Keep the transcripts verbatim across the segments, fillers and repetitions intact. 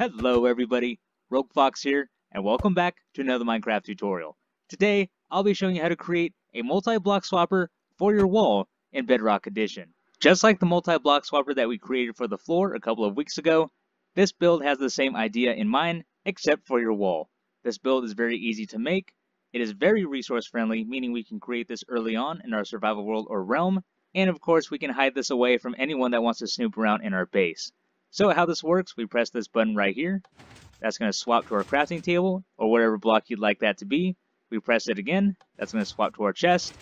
Hello everybody, Rogue Fox here, and welcome back to another Minecraft tutorial. Today, I'll be showing you how to create a multi-block swapper for your wall in Bedrock Edition. Just like the multi-block swapper that we created for the floor a couple of weeks ago, this build has the same idea in mind, except for your wall. This build is very easy to make, it is very resource friendly, meaning we can create this early on in our survival world or realm, and of course we can hide this away from anyone that wants to snoop around in our base. So how this works, we press this button right here. That's going to swap to our crafting table, or whatever block you'd like that to be. We press it again, that's going to swap to our chest.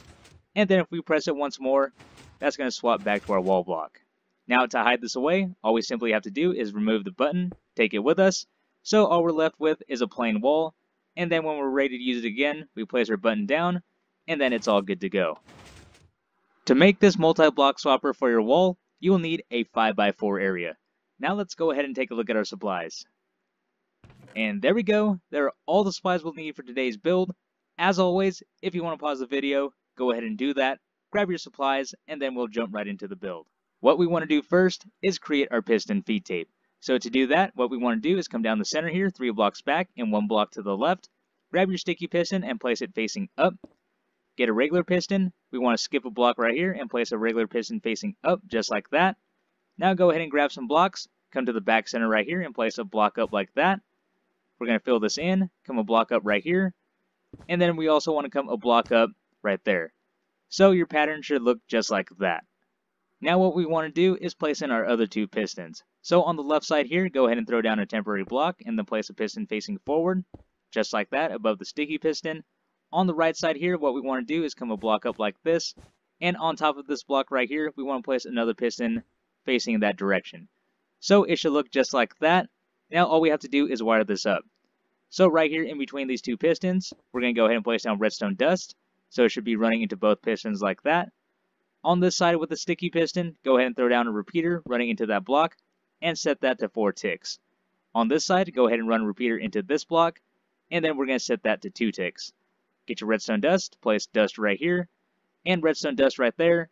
And then if we press it once more, that's going to swap back to our wall block. Now to hide this away, all we simply have to do is remove the button, take it with us. So all we're left with is a plain wall. And then when we're ready to use it again, we place our button down, and then it's all good to go. To make this multi-block swapper for your wall, you will need a five by four area. Now let's go ahead and take a look at our supplies. And there we go, there are all the supplies we'll need for today's build. As always, if you want to pause the video, go ahead and do that, grab your supplies, and then we'll jump right into the build. What we want to do first is create our piston feed tape. So to do that, what we want to do is come down the center here, three blocks back and one block to the left, grab your sticky piston and place it facing up. Get a regular piston, we want to skip a block right here and place a regular piston facing up just like that. Now go ahead and grab some blocks, come to the back center right here and place a block up like that. We're going to fill this in, come a block up right here, and then we also want to come a block up right there. So your pattern should look just like that. Now what we want to do is place in our other two pistons. So on the left side here, go ahead and throw down a temporary block and then place a piston facing forward, just like that, above the sticky piston. On the right side here, what we want to do is come a block up like this, and on top of this block right here, we want to place another piston facing in that direction. So it should look just like that. Now all we have to do is wire this up. So right here in between these two pistons, we're going to go ahead and place down redstone dust. So it should be running into both pistons like that. On this side with the sticky piston, go ahead and throw down a repeater running into that block and set that to four ticks. On this side, go ahead and run a repeater into this block, and then we're going to set that to two ticks. Get your redstone dust, place dust right here, and redstone dust right there.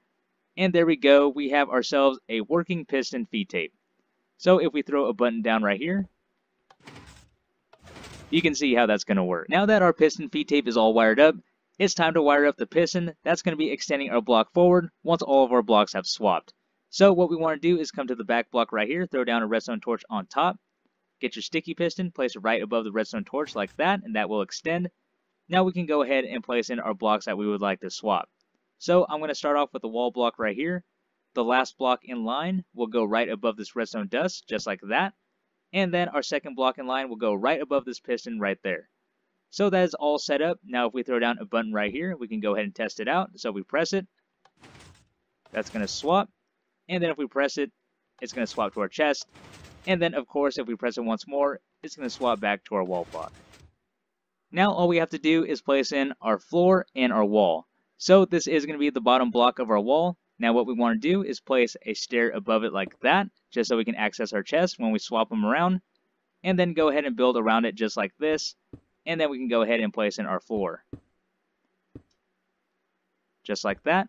And there we go, we have ourselves a working piston feed tape. So if we throw a button down right here, you can see how that's going to work. Now that our piston feed tape is all wired up, it's time to wire up the piston that's going to be extending our block forward once all of our blocks have swapped. So what we want to do is come to the back block right here, throw down a redstone torch on top, get your sticky piston, place it right above the redstone torch like that, and that will extend. Now we can go ahead and place in our blocks that we would like to swap. So I'm going to start off with the wall block right here. The last block in line will go right above this redstone dust, just like that. And then our second block in line will go right above this piston right there. So that is all set up. Now if we throw down a button right here, we can go ahead and test it out. So we press it, that's going to swap. And then if we press it, it's going to swap to our chest. And then of course, if we press it once more, it's going to swap back to our wall block. Now all we have to do is place in our floor and our wall. So this is going to be the bottom block of our wall. Now what we want to do is place a stair above it like that, just so we can access our chest when we swap them around. And then go ahead and build around it just like this. And then we can go ahead and place in our floor. Just like that.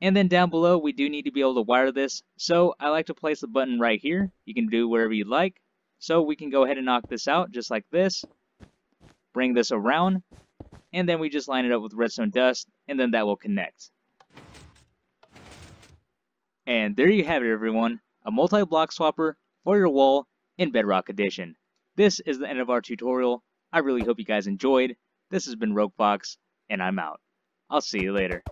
And then down below we do need to be able to wire this. So I like to place the button right here. You can do wherever you'd like. So we can go ahead and knock this out just like this. Bring this around. And then we just line it up with redstone dust, and then that will connect. And there you have it everyone, a multi-block swapper for your wall in Bedrock Edition. This is the end of our tutorial. I really hope you guys enjoyed. This has been Rogue Fox, and I'm out. I'll see you later.